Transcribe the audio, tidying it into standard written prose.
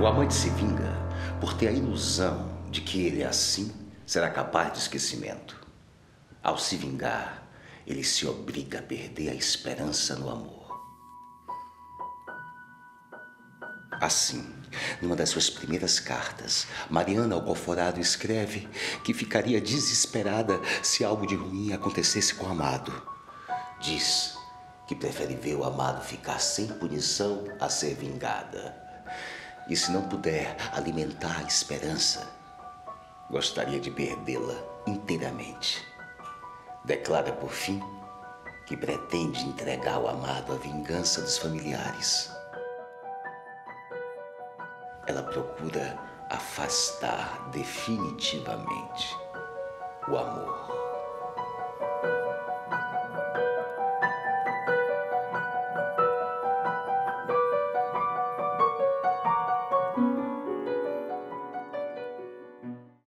O amante se vinga por ter a ilusão de que ele, assim, será capaz de esquecimento. Ao se vingar, ele se obriga a perder a esperança no amor. Assim, numa das suas primeiras cartas, Mariana Alcoforado escreve que ficaria desesperada se algo de ruim acontecesse com o amado. Diz que prefere ver o amado ficar sem punição a ser vingada. E se não puder alimentar a esperança, gostaria de perdê-la inteiramente. Declara, por fim, que pretende entregar ao amado à vingança dos familiares. Ela procura afastar definitivamente o amor.